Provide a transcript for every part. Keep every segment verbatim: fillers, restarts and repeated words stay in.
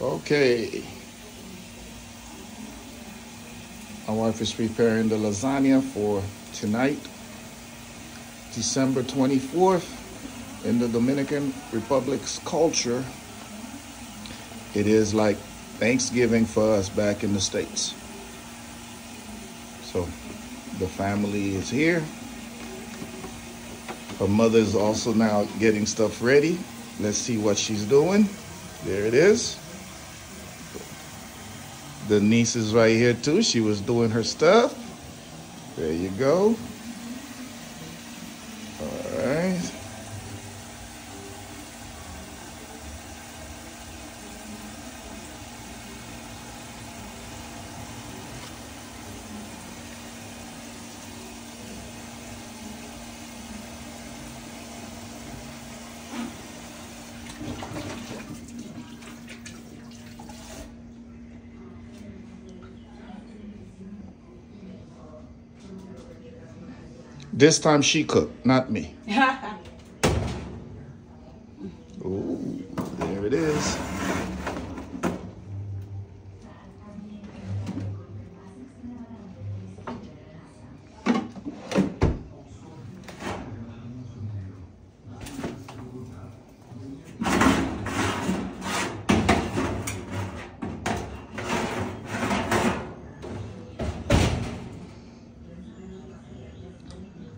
Okay. My wife is preparing the lasagna for tonight, December twenty-fourth. In the Dominican Republic's culture, it is like Thanksgiving for us back in the States. So the family is here. Her mother is also now getting stuff ready. Let's see what she's doing. There it is. The niece is right here too. She was doing her stuff. There you go. All right. This time she cooked, not me. Ooh, there it is.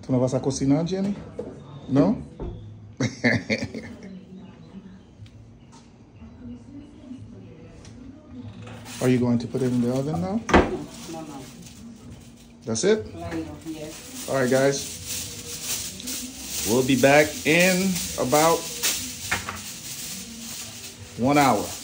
¿No vas a cocinar, Jenny? No? Are you going to put it in the oven now? No, no. That's it? Yes. All right, guys. We'll be back in about one hour.